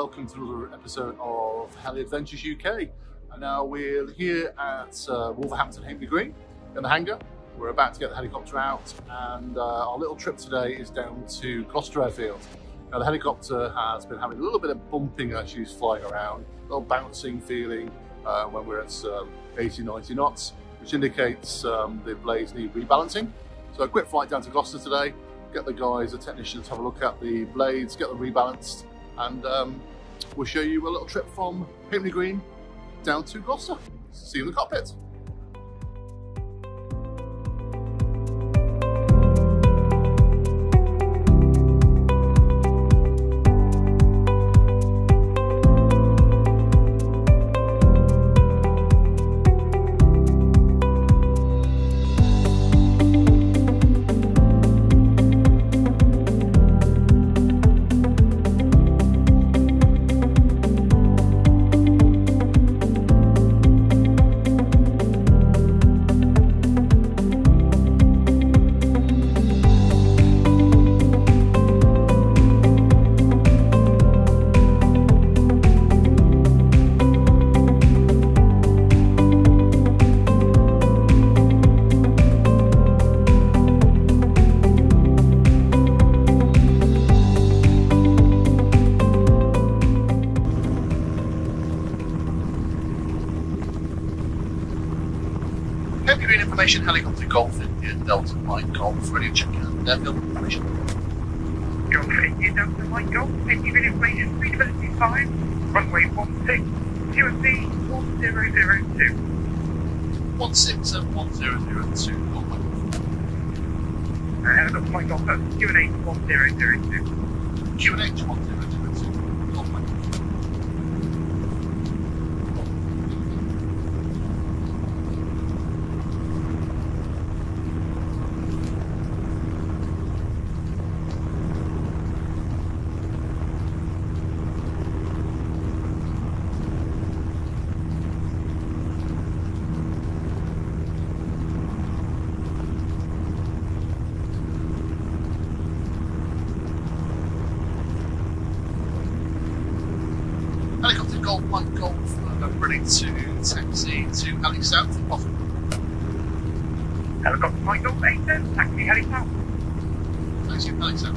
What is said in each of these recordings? welcome to another episode of Heli Adventures UK. And now we're here at Wolverhampton Halfpenny Green in the hangar. We're about to get the helicopter out, and our little trip today is down to Gloucester Airfield. Now the helicopter has been having a little bit of bumping as she's flying around, a little bouncing feeling when we're at 80, 90 knots, which indicates the blades need rebalancing. So a quick flight down to Gloucester today, get the guys, the technicians, have a look at the blades, get them rebalanced, and we'll show you a little trip from Halfpenny Green down to Gloucester. See you in the cockpit. Halfpenny Green Information Helicopter Golf India Delta Mike Golf, ready to check in. Airfield information. Delta India Delta Mike Golf, Halfpenny Green Information 375, runway 16, QFB 1002. 16 and 1002, Golf. Helicopter Mike Golf, QNH 1002. QNH 1002, Golf Mike. Helicopter Golf 1 Golf, ready to taxi to Heli South, if possible. Helicopter Mike Golf 8, taxi Heli South. Taxi Heli South.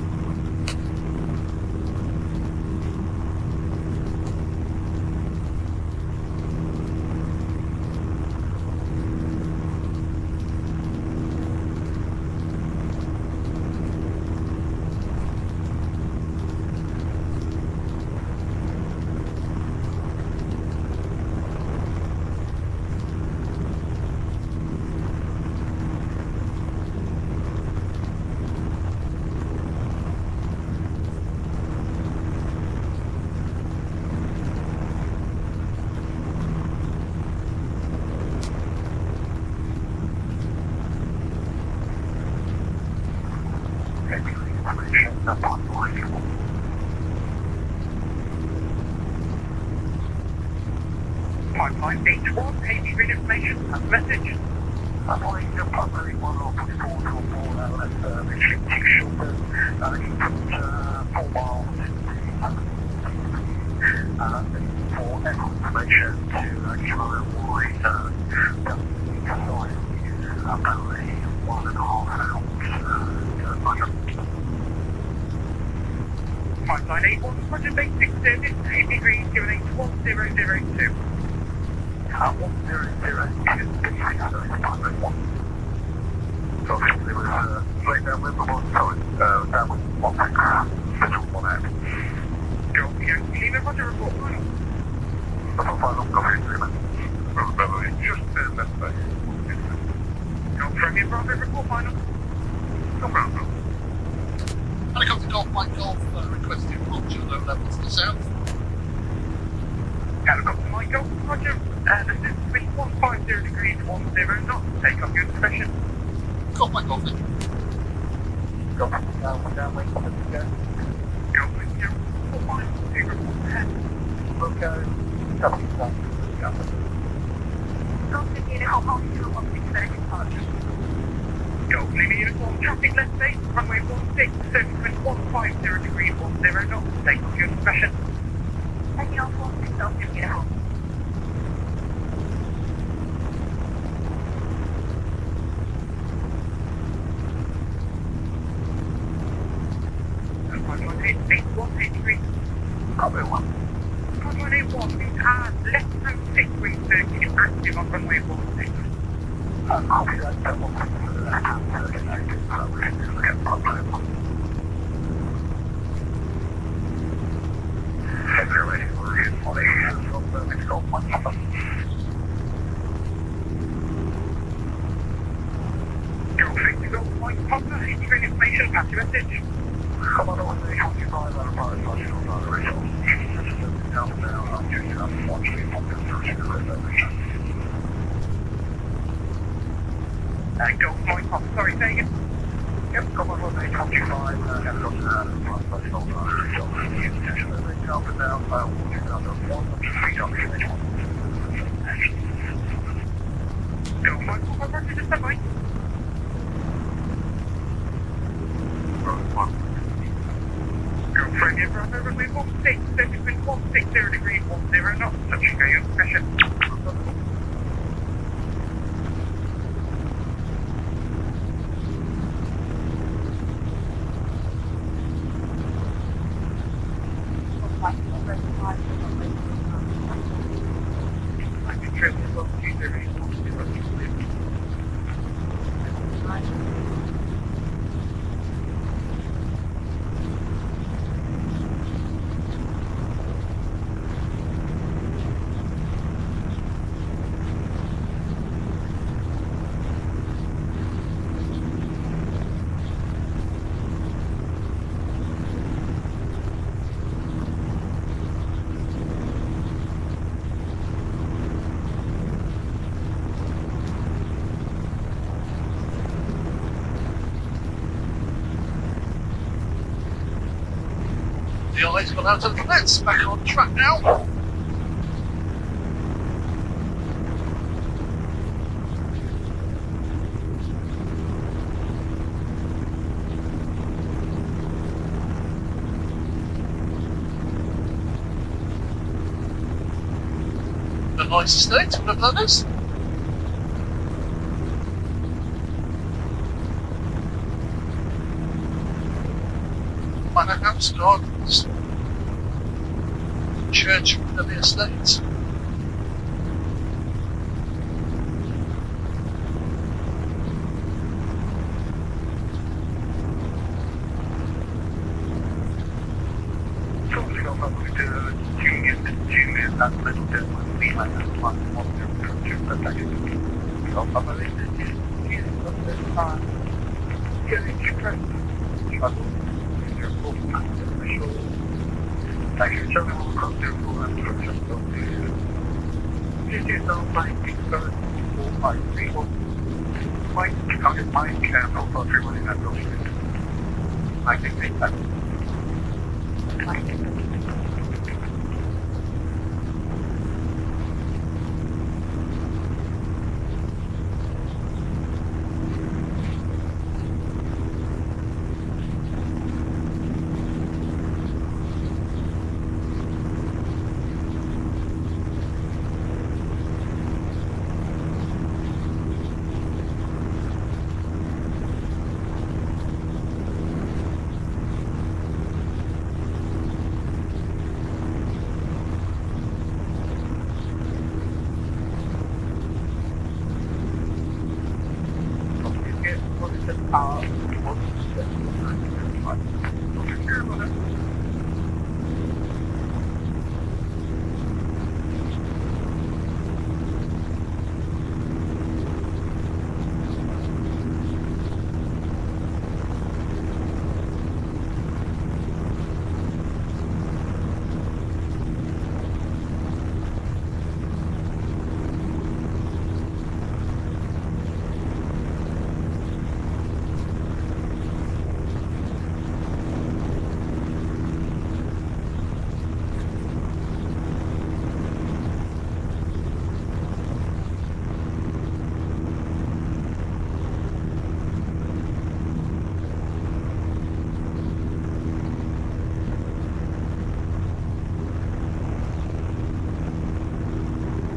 Pipeline 81, Halfpenny Green Information, that's a message. I'm on the primary 104 to a ball and left the ship to Shilburn, input 4 miles for echo information to Kilo Wallace, about a 1.5 hours. Pipeline 81, Roger, Bay 6 service, Halfpenny Green, QNH 1002. 100, 0, 0, 2, 3, 0, 1, 1. So it was straight down with the one, so it's down with 1 back, central 1 out. Roger, report final. Report final, copy, 3 minutes. Remember, it's just left base. Premier Bravo, report final. Bravo. Helicopter Golf, Mike Golf, requesting Roger, low level to the south. Helicopter Mike Golf, Roger. This is between 150 degrees, 10 knots. Take off your expression. Got my golf. Got my golf. Down, wait, let's go. Go, let's go. 4 miles, 2 110. We'll go. Copy, stop. Go. Golf uniform, altitude 160, departure. Go, leaving uniform, traffic left base, runway 16, circling 150 degrees, 10 knots. Take off your expression. Eyes gone out of the lens, back on track now. The nicest thing to have done this. Manor House Gardens. Church of the Estates.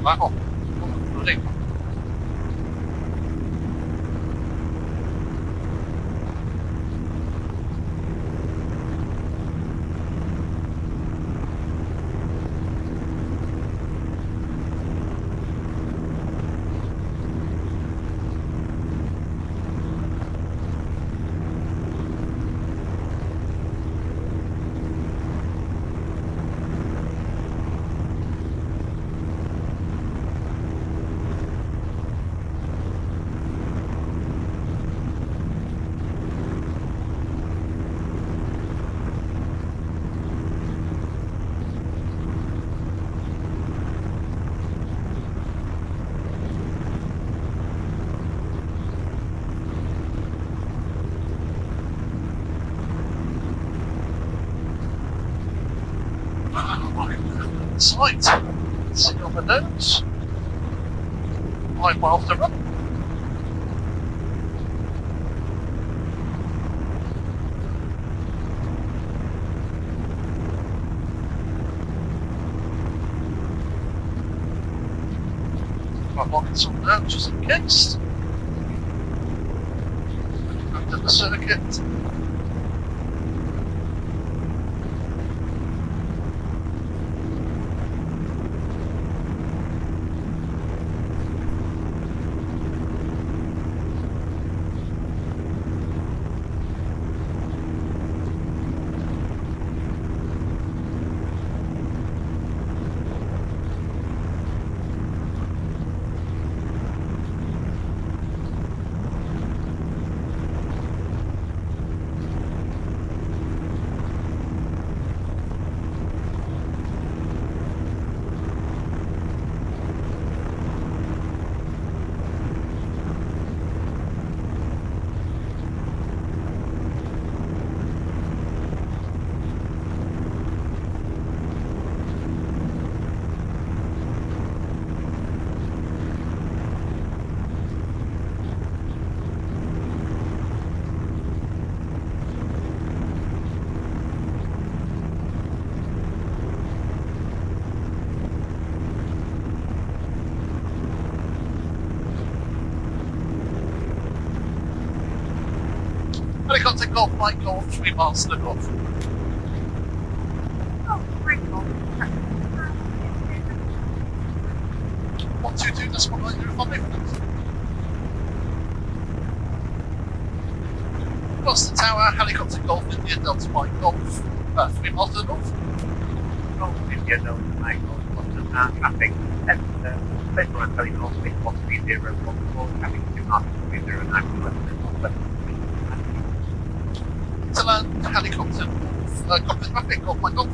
八号，就是这个。 Slight signal for nose, 5 miles to run. I'm locking some down just in case. Back to the circuit. Helicopter golf flight goal 3 miles to the north. Oh, great goal. 122, that's what I do if I'm in. Across the tower, helicopter golf India Delta Mike golf 3 miles to the north. Golf India Delta Mike golf, traffic, and helicopter golf 3-0-1-4, traffic 2 miles 3-0-9-1. To land the helicopter, got the traffic off my golf.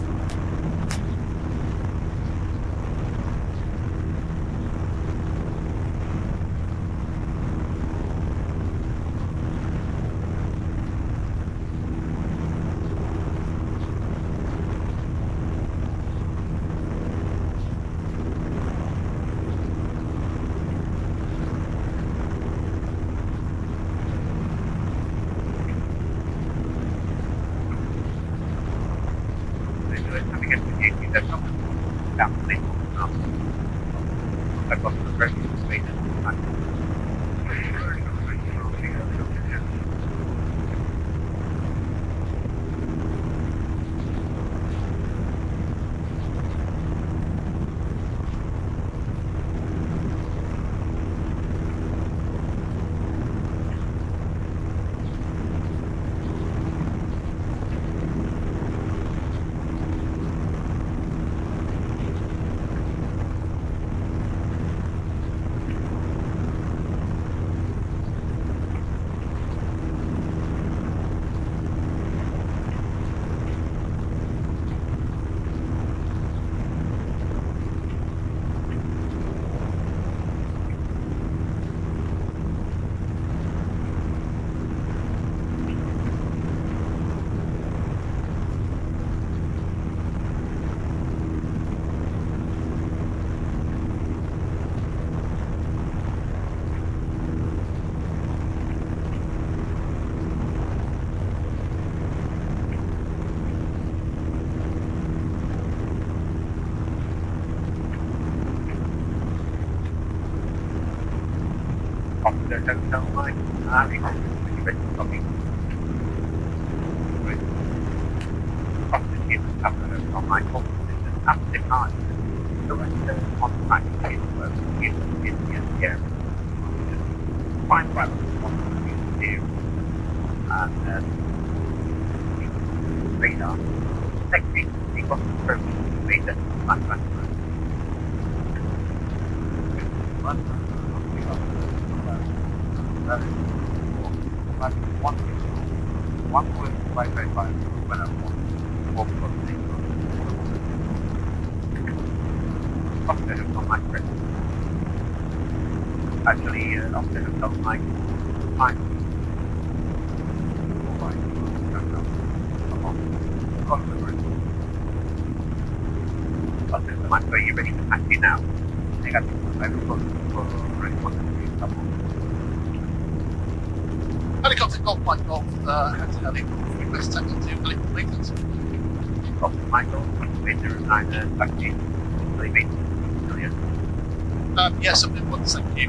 Yes, I'm in one, thank you.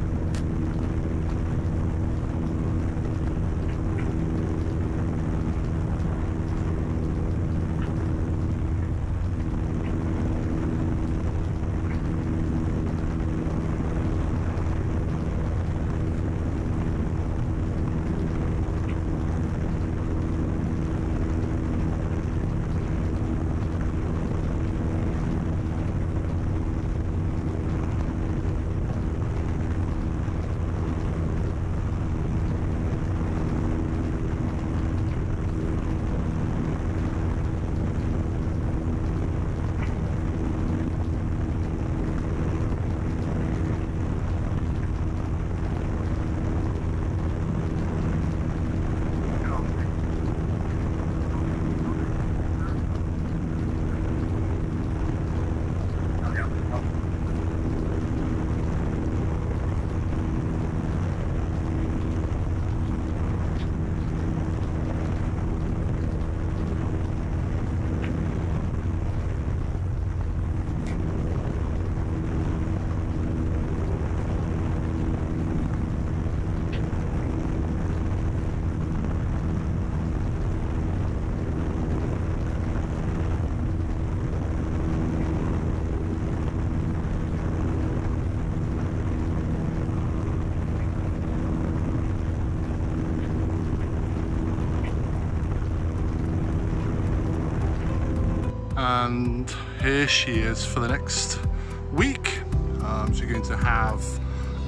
And here she is for the next week. She's going to have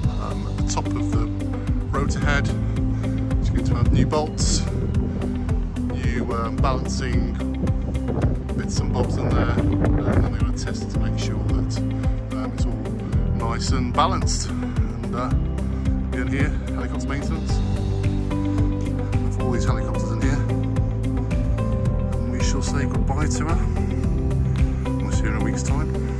at the top of the rotor head, she's going to have new bolts, new balancing bits and bobs in there, and then we're going to test it to make sure that it's all nice and balanced. And in here, helicopter maintenance, with all these helicopters in here, and we shall say goodbye to her in a week's time.